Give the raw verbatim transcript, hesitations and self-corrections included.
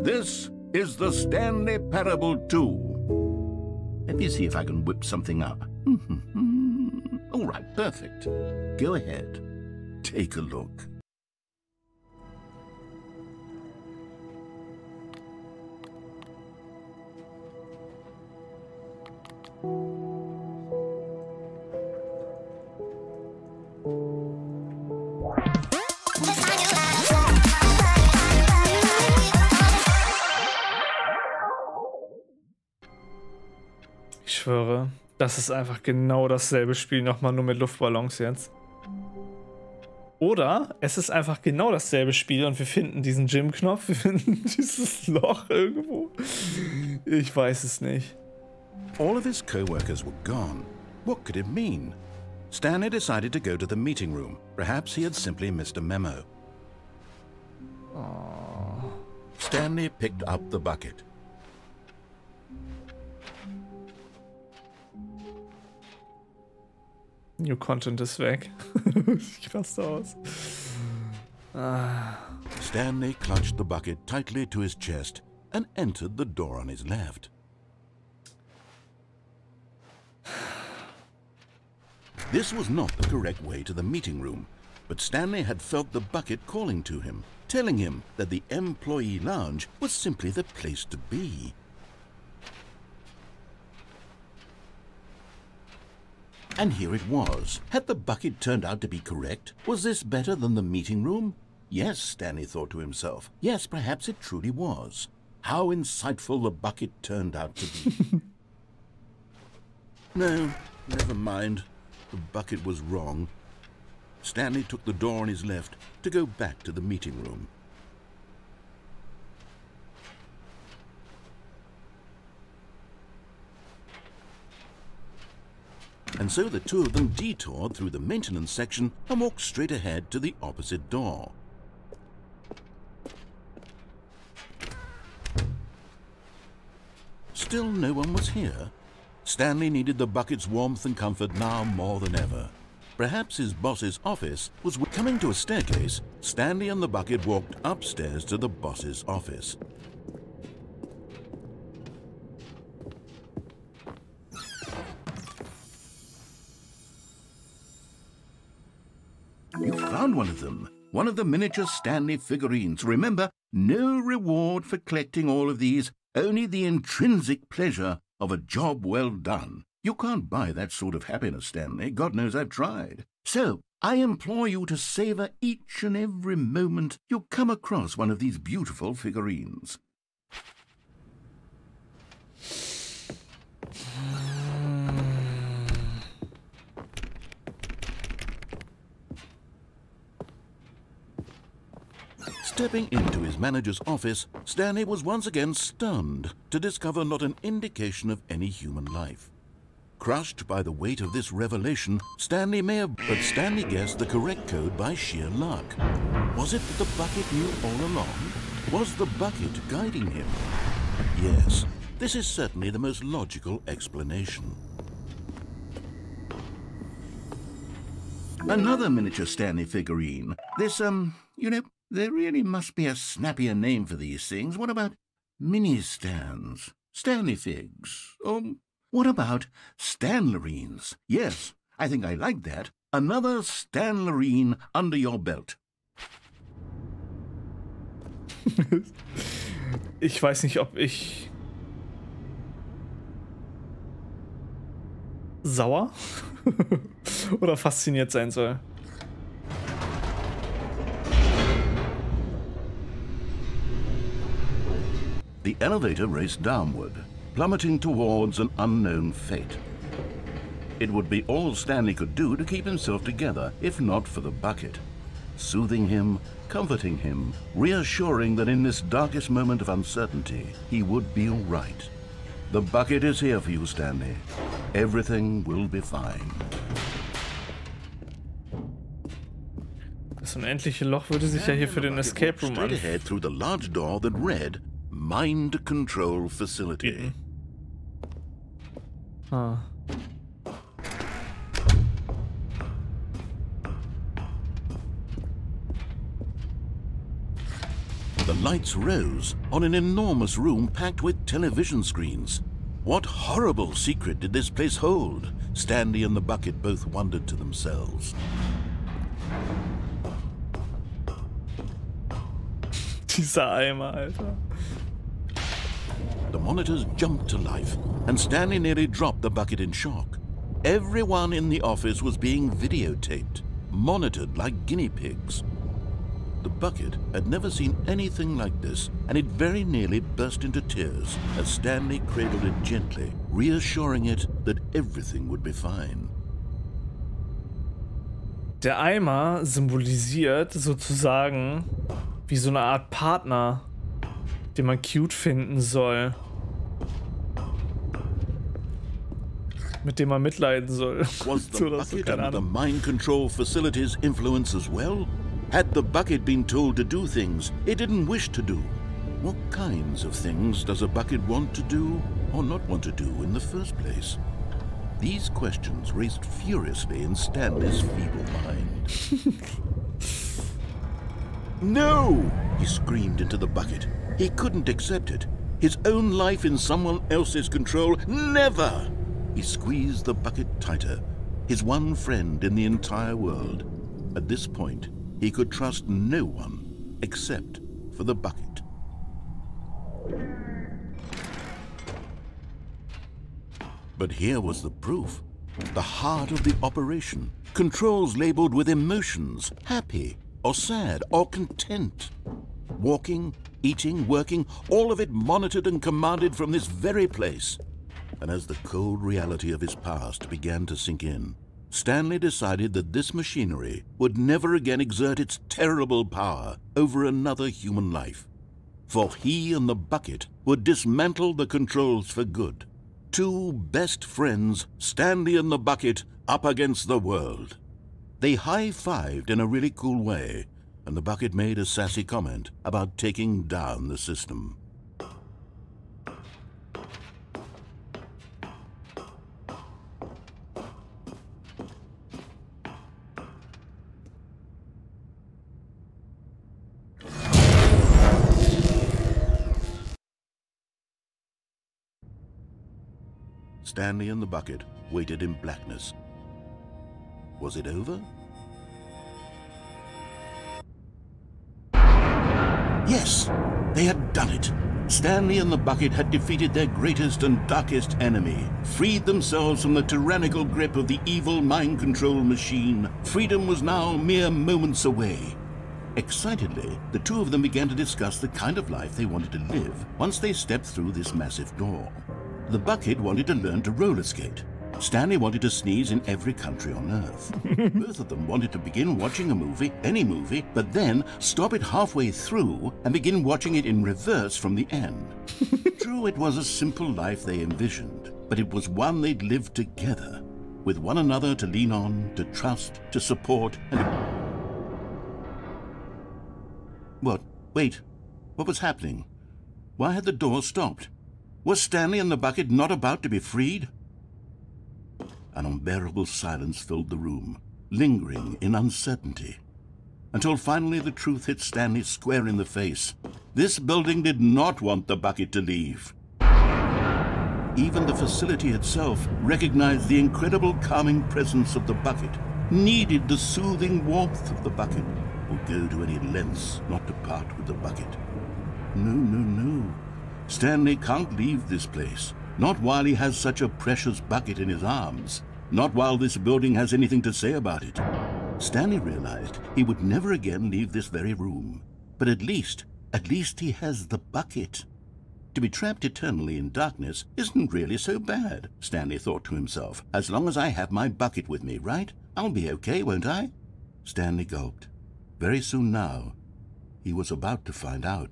This is The Stanley Parable two. Let me see if I can whip something up. All right, perfect. Go ahead. Take a look. Ich schwöre, das ist einfach genau dasselbe Spiel, nochmal nur mit Luftballons jetzt. Oder es ist einfach genau dasselbe Spiel und wir finden diesen Jim-Knopf, wir finden dieses Loch irgendwo. Ich weiß es nicht. All of his co-workers were gone. What could it mean? Stanley decided to go to the meeting room. Perhaps he had simply missed a memo. Aww. Stanley picked up the bucket. New Content ist weg. Ich raste aus. Ah. Stanley clutched the bucket tightly to his chest and entered the door on his left. This was not the correct way to the meeting room, but Stanley had felt the bucket calling to him, telling him that the employee lounge was simply the place to be. And here it was. Had the bucket turned out to be correct? Was this better than the meeting room? Yes, Stanley thought to himself. Yes, perhaps it truly was. How insightful the bucket turned out to be. No, never mind. The bucket was wrong. Stanley took the door on his left to go back to the meeting room. And so the two of them detoured through the maintenance section and walked straight ahead to the opposite door. Still no one was here. Stanley needed the bucket's warmth and comfort now more than ever. Perhaps his boss's office was... Coming to a staircase, Stanley and the bucket walked upstairs to the boss's office. You found one of them. One of the miniature Stanley figurines. Remember, no reward for collecting all of these, only the intrinsic pleasure of a job well done. You can't buy that sort of happiness, Stanley. God knows I've tried. So, I implore you to savor each and every moment you come across one of these beautiful figurines. Stepping into his manager's office, Stanley was once again stunned to discover not an indication of any human life. Crushed by the weight of this revelation, Stanley may have... But Stanley guessed the correct code by sheer luck. Was it that the bucket knew all along? Was the bucket guiding him? Yes, this is certainly the most logical explanation. Another miniature Stanley figurine. This, um, you know... There really must be a snappier name for these things. What about mini-Stans? Stanley figs? Or what about Stanlerines? Yes, I think I like that. Another Stanlerine under your belt. Ich weiß nicht, ob ich... sauer oder fasziniert sein soll. The elevator raced downward, plummeting towards an unknown fate. It would be all Stanley could do to keep himself together, if not for the bucket. Soothing him, comforting him, reassuring that in this darkest moment of uncertainty, he would be all right. The bucket is here for you, Stanley. Everything will be fine. Das unendliche Loch würde sich ja hier für den Escape Room anfühlen. Straight ahead through the large door that read, Mind Control Facility. Huh. The lights rose on an enormous room packed with television screens. What horrible secret did this place hold? Stanley and the bucket both wondered to themselves. Dieser Eimer, Alter. The monitors jumped to life, and Stanley nearly dropped the bucket in shock. Everyone in the office was being videotaped, monitored like guinea pigs. The bucket had never seen anything like this, and it very nearly burst into tears as Stanley cradled it gently, reassuring it that everything would be fine. Der Eimer symbolisiert sozusagen wie so eine Art Partner, den man cute finden soll. Mit dem man mitleiden soll. Was the bucket under the mind control facility's influence as well? Had the bucket been told to do things it didn't wish to do? What kinds of things does a bucket want to do or not want to do in the first place? These questions raced furiously in Stanley's feeble mind. No! He screamed into the bucket. He couldn't accept it. His own life in someone else's control, never! He squeezed the bucket tighter, his one friend in the entire world. At this point, he could trust no one except for the bucket. But here was the proof, the heart of the operation. Controls labeled with emotions, happy or sad or content. Walking, eating, working, all of it monitored and commanded from this very place. And as the cold reality of his past began to sink in, Stanley decided that this machinery would never again exert its terrible power over another human life. For he and the bucket would dismantle the controls for good. Two best friends, Stanley and the bucket, up against the world. They high-fived in a really cool way, and the bucket made a sassy comment about taking down the system. Stanley and the bucket waited in blackness. Was it over? Yes, they had done it. Stanley and the bucket had defeated their greatest and darkest enemy, freed themselves from the tyrannical grip of the evil mind control machine. Freedom was now mere moments away. Excitedly, the two of them began to discuss the kind of life they wanted to live once they stepped through this massive door. The bucket wanted to learn to roller skate. Stanley wanted to sneeze in every country on Earth. Both of them wanted to begin watching a movie, any movie, but then stop it halfway through and begin watching it in reverse from the end. True, it was a simple life they envisioned, but it was one they'd lived together, with one another to lean on, to trust, to support, and... What? Wait. What was happening? Why had the door stopped? Was Stanley and the bucket not about to be freed? An unbearable silence filled the room, lingering in uncertainty, until finally the truth hit Stanley square in the face. This building did not want the bucket to leave. Even the facility itself recognized the incredible calming presence of the bucket, needed the soothing warmth of the bucket, would go to any lengths not to part with the bucket. No, no, no. Stanley can't leave this place. Not while he has such a precious bucket in his arms. Not while this building has anything to say about it. Stanley realized he would never again leave this very room. But at least, at least he has the bucket. To be trapped eternally in darkness isn't really so bad, Stanley thought to himself. As long as I have my bucket with me, right? I'll be okay, won't I? Stanley gulped. Very soon now, he was about to find out.